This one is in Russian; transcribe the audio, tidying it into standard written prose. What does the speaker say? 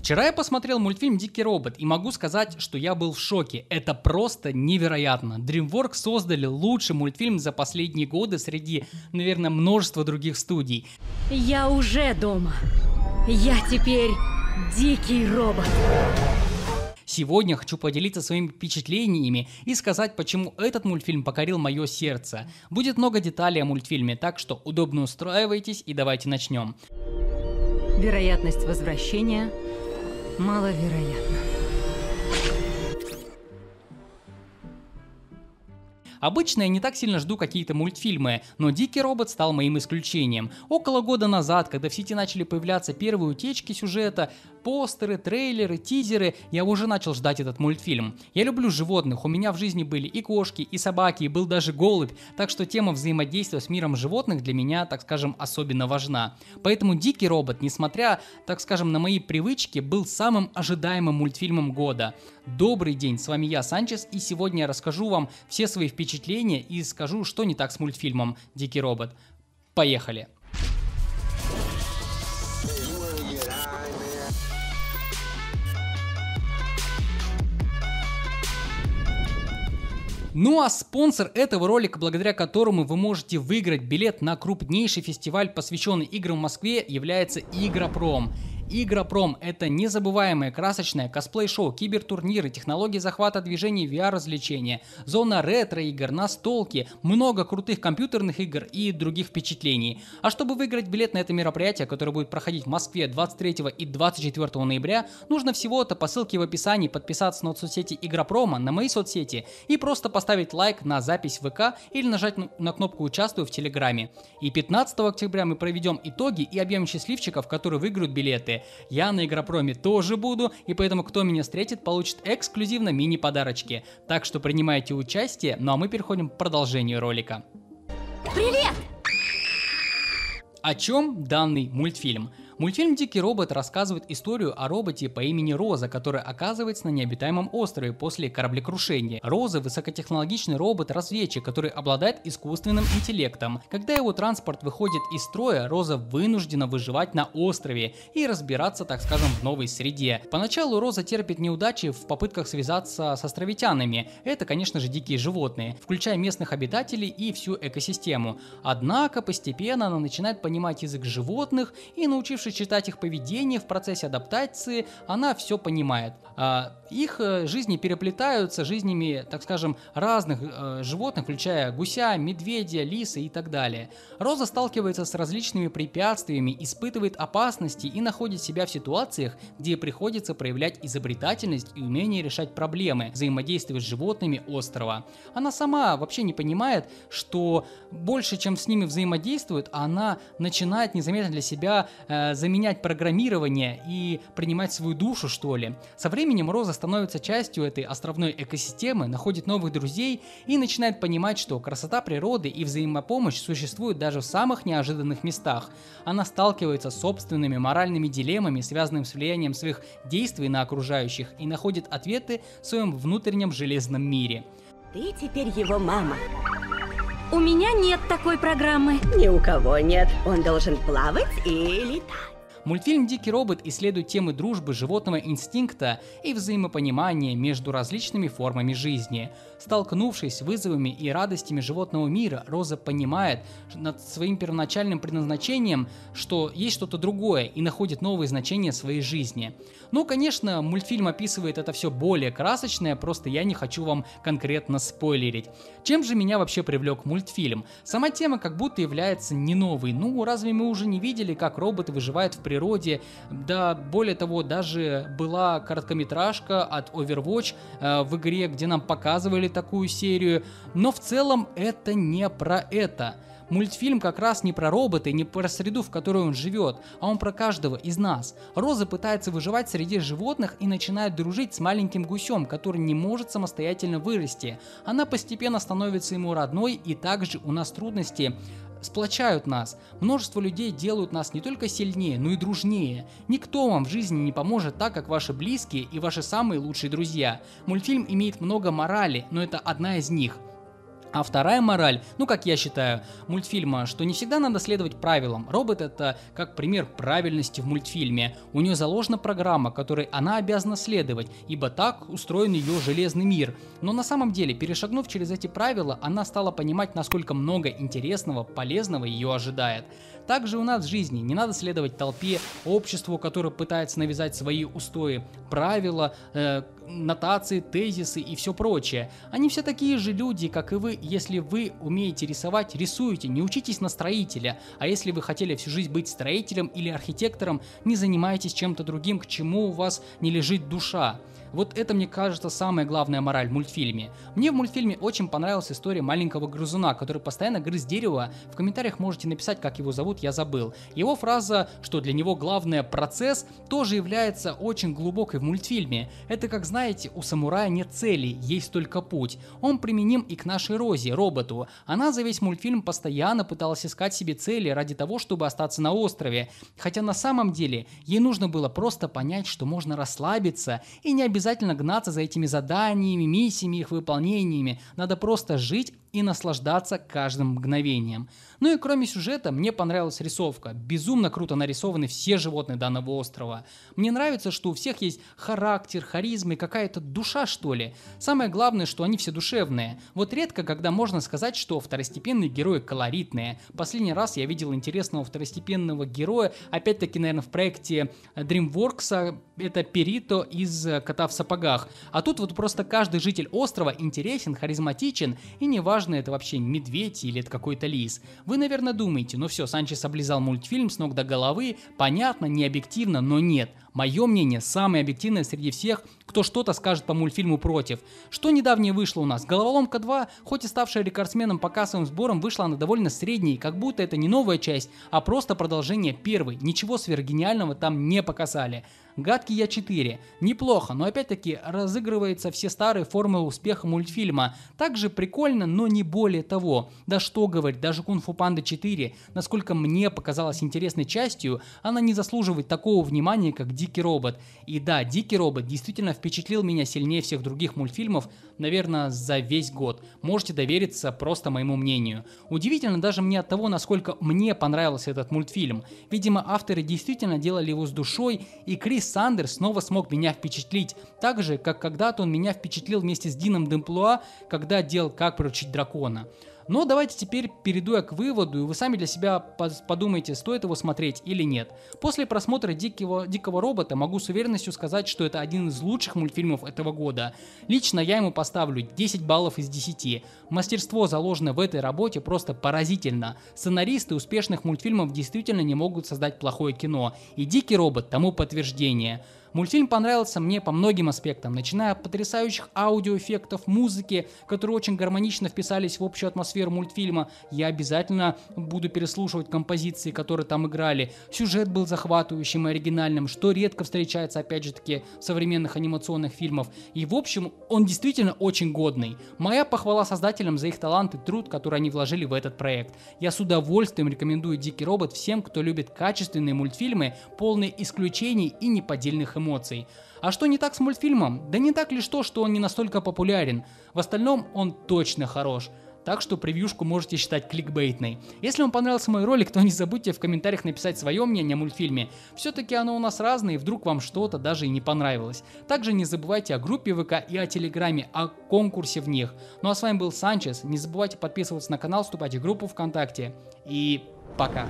Вчера я посмотрел мультфильм «Дикий робот» и могу сказать, что я был в шоке. Это просто невероятно. DreamWorks создали лучший мультфильм за последние годы среди, наверное, множества других студий. Я уже дома. Я теперь Дикий робот. Сегодня хочу поделиться своими впечатлениями и сказать, почему этот мультфильм покорил мое сердце. Будет много деталей о мультфильме, так что удобно устраивайтесь и давайте начнем. Вероятность возвращения маловероятна. Обычно я не так сильно жду какие-то мультфильмы, но «Дикий робот» стал моим исключением. Около года назад, когда в сети начали появляться первые утечки сюжета, постеры, трейлеры, тизеры, я уже начал ждать этот мультфильм. Я люблю животных, у меня в жизни были и кошки, и собаки, и был даже голубь, так что тема взаимодействия с миром животных для меня, так скажем, особенно важна. Поэтому «Дикий робот», несмотря, так скажем, на мои привычки, был самым ожидаемым мультфильмом года. Добрый день, с вами я, Санчес, и сегодня я расскажу вам все свои впечатления и скажу, что не так с мультфильмом «Дикий робот». Поехали! Ну а спонсор этого ролика, благодаря которому вы можете выиграть билет на крупнейший фестиваль, посвященный играм в Москве, является Игропром. Игропром – это незабываемое красочное косплей-шоу, кибертурниры, технологии захвата движений, VR-развлечения, зона ретро-игр, настолки, много крутых компьютерных игр и других впечатлений. А чтобы выиграть билет на это мероприятие, которое будет проходить в Москве 23 и 24 ноября, нужно всего-то по ссылке в описании подписаться на соцсети Игропрома, на мои соцсети и просто поставить лайк на запись в ВК или нажать на кнопку «Участвую» в Телеграме. И 15 октября мы проведем итоги и объявим счастливчиков, которые выиграют билеты. Я на Игропроме тоже буду, и поэтому кто меня встретит, получит эксклюзивно мини-подарочки. Так что принимайте участие, ну а мы переходим к продолжению ролика. Привет! О чем данный мультфильм? Мультфильм «Дикий робот» рассказывает историю о роботе по имени Роза, который оказывается на необитаемом острове после кораблекрушения. Роза – высокотехнологичный робот-разведчик, который обладает искусственным интеллектом. Когда его транспорт выходит из строя, Роза вынуждена выживать на острове и разбираться, так скажем, в новой среде. Поначалу Роза терпит неудачи в попытках связаться с островитянами. Это, конечно же, дикие животные, включая местных обитателей и всю экосистему. Однако постепенно она начинает понимать язык животных и, научившись читать их поведение в процессе адаптации, она все понимает. Их жизни переплетаются жизнями, так скажем, разных животных, включая гуся, медведя, лиса и так далее. Роза сталкивается с различными препятствиями, испытывает опасности и находит себя в ситуациях, где приходится проявлять изобретательность и умение решать проблемы, взаимодействовать с животными острова. Она сама вообще не понимает, что больше, чем с ними взаимодействует, она начинает незаметно для себя заменять программирование и принимать свою душу, что ли. Со временем Роза становится частью этой островной экосистемы, находит новых друзей и начинает понимать, что красота природы и взаимопомощь существуют даже в самых неожиданных местах. Она сталкивается с собственными моральными дилеммами, связанными с влиянием своих действий на окружающих, и находит ответы в своем внутреннем железном мире. Ты теперь его мама. У меня нет такой программы. Ни у кого нет. Он должен плавать и летать. Мультфильм «Дикий робот» исследует темы дружбы, животного инстинкта и взаимопонимания между различными формами жизни. Столкнувшись с вызовами и радостями животного мира, Роза понимает над своим первоначальным предназначением, что есть что-то другое, и находит новые значения своей жизни. Ну, конечно, мультфильм описывает это все более красочное, просто я не хочу вам конкретно спойлерить. Чем же меня вообще привлек мультфильм? Сама тема как будто является не новой. Ну, разве мы уже не видели, как роботы выживают в природе? Да, более того, даже была короткометражка от Overwatch в игре, где нам показывали такую серию, но в целом это не про это. Мультфильм как раз не про робота и не про среду, в которой он живет, а он про каждого из нас. Роза пытается выживать среди животных и начинает дружить с маленьким гусем, который не может самостоятельно вырасти. Она постепенно становится ему родной, и также у нас трудности сплочают нас. Множество людей делают нас не только сильнее, но и дружнее. Никто вам в жизни не поможет так, как ваши близкие и ваши самые лучшие друзья. Мультфильм имеет много морали, но это одна из них. А вторая мораль, ну как я считаю, мультфильма, что не всегда надо следовать правилам. Робот — это как пример правильности в мультфильме. У нее заложена программа, которой она обязана следовать, ибо так устроен ее железный мир. Но на самом деле, перешагнув через эти правила, она стала понимать, насколько много интересного, полезного ее ожидает. Также у нас в жизни не надо следовать толпе, обществу, которое пытается навязать свои устои, правила, нотации, тезисы и все прочее. Они все такие же люди, как и вы. Если вы умеете рисовать, рисуйте, не учитесь на строителя. А если вы хотели всю жизнь быть строителем или архитектором, не занимайтесь чем-то другим, к чему у вас не лежит душа. Вот это, мне кажется, самая главная мораль в мультфильме. Мне в мультфильме очень понравилась история маленького грызуна, который постоянно грыз дерево. В комментариях можете написать, как его зовут, я забыл. Его фраза, что для него главное процесс, тоже является очень глубокой в мультфильме. Это, как знаете, у самурая нет цели, есть только путь. Он применим и к нашей Розе, роботу. Она за весь мультфильм постоянно пыталась искать себе цели ради того, чтобы остаться на острове. Хотя на самом деле ей нужно было просто понять, что можно расслабиться и не обязательно гнаться за этими заданиями, миссиями, их выполнениями. Надо просто жить и наслаждаться каждым мгновением. Ну и кроме сюжета, мне понравилась рисовка. Безумно круто нарисованы все животные данного острова. Мне нравится, что у всех есть характер, харизма и какая-то душа, что ли. Самое главное, что они все душевные. Вот редко, когда можно сказать, что второстепенные герои колоритные. Последний раз я видел интересного второстепенного героя, опять-таки, наверное, в проекте DreamWorks, это Перито из «Кота в сапогах». А тут вот просто каждый житель острова интересен, харизматичен, и неважно, это вообще медведь или это какой-то лис. Вы, наверное, думаете, ну все, Санчес облизал мультфильм с ног до головы, понятно, не объективно, но нет. Мое мнение самое объективное среди всех, кто что-то скажет по мультфильму против. Что недавнее вышло у нас? Головоломка 2, хоть и ставшая рекордсменом по кассовым сборам, вышла она довольно средней, как будто это не новая часть, а просто продолжение первой. Ничего сверхгениального там не показали. Гадкий Я-4. Неплохо, но опять-таки разыгрываются все старые формы успеха мультфильма. Также прикольно, но не более того. Да что говорить, даже Кунг-фу панда 4, насколько мне показалось интересной частью, она не заслуживает такого внимания, как Дикий робот. И да, Дикий робот действительно впечатлил меня сильнее всех других мультфильмов, наверное, за весь год. Можете довериться просто моему мнению. Удивительно даже мне от того, насколько мне понравился этот мультфильм. Видимо, авторы действительно делали его с душой, и Крис Сандерс снова смог меня впечатлить. Так же, как когда-то он меня впечатлил вместе с Дином Деблуа, когда делал «Как приручить дракона». Но давайте теперь перейду я к выводу, и вы сами для себя подумайте, стоит его смотреть или нет. После просмотра «Дикого робота» могу с уверенностью сказать, что это один из лучших мультфильмов этого года. Лично я ему поставлю 10 баллов из 10. Мастерство, заложенное в этой работе, просто поразительно. Сценаристы успешных мультфильмов действительно не могут создать плохое кино. И «Дикий робот» тому подтверждение. Мультфильм понравился мне по многим аспектам, начиная от потрясающих аудиоэффектов, музыки, которые очень гармонично вписались в общую атмосферу мультфильма. Я обязательно буду переслушивать композиции, которые там играли. Сюжет был захватывающим и оригинальным, что редко встречается, опять же таки, в современных анимационных фильмах. И в общем, он действительно очень годный. Моя похвала создателям за их талант и труд, который они вложили в этот проект. Я с удовольствием рекомендую «Дикий робот» всем, кто любит качественные мультфильмы, полные исключений и неподдельных эмоций. А что не так с мультфильмом? Да не так лишь то, что он не настолько популярен. В остальном он точно хорош. Так что превьюшку можете считать кликбейтной. Если вам понравился мой ролик, то не забудьте в комментариях написать свое мнение о мультфильме. Все-таки оно у нас разное, и вдруг вам что-то даже и не понравилось. Также не забывайте о группе ВК и о Телеграме, о конкурсе в них. Ну а с вами был Санчес. Не забывайте подписываться на канал, вступать в группу ВКонтакте. И пока.